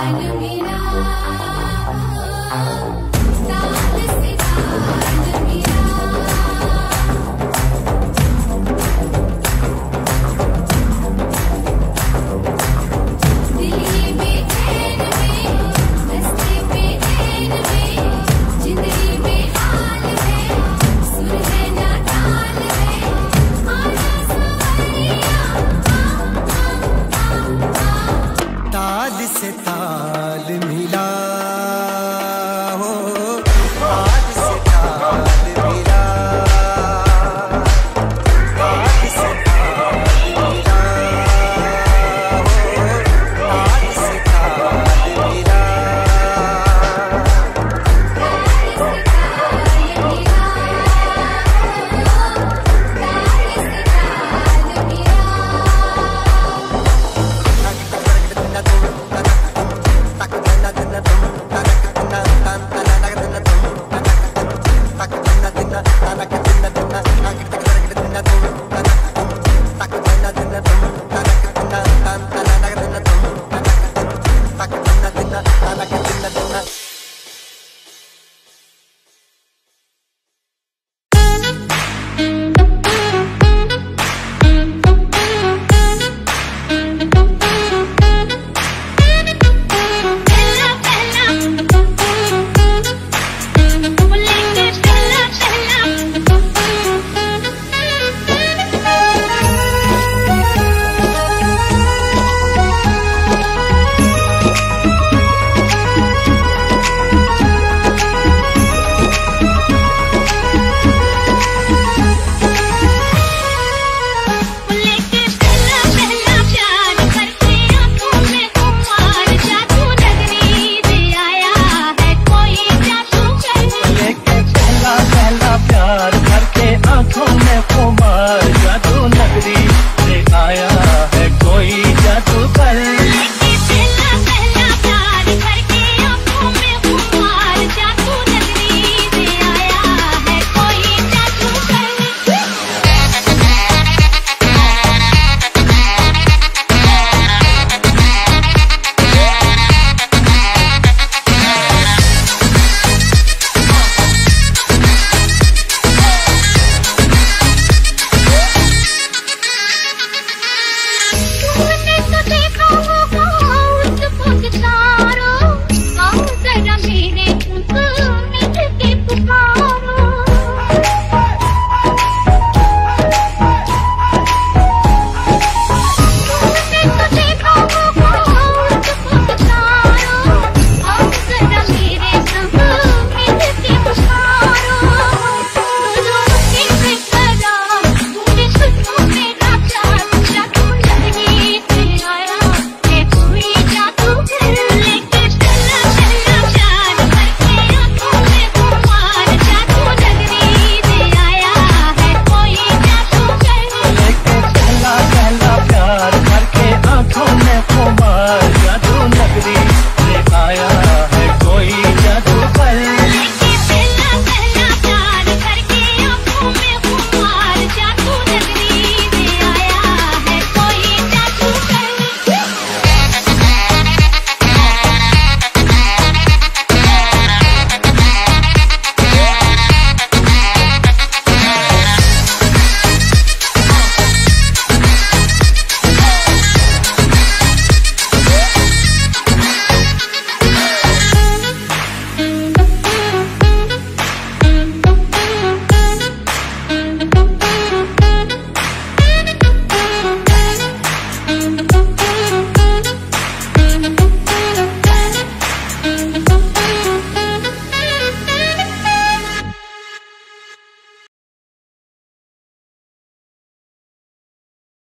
Find me now.